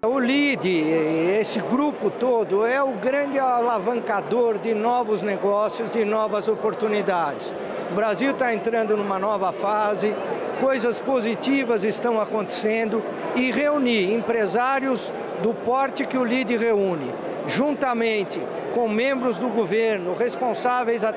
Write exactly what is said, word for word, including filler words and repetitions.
O LEAD, esse grupo todo, é o grande alavancador de novos negócios, de novas oportunidades. O Brasil está entrando numa nova fase, coisas positivas estão acontecendo e reunir empresários do porte que o LEAD reúne, juntamente com membros do governo, responsáveis até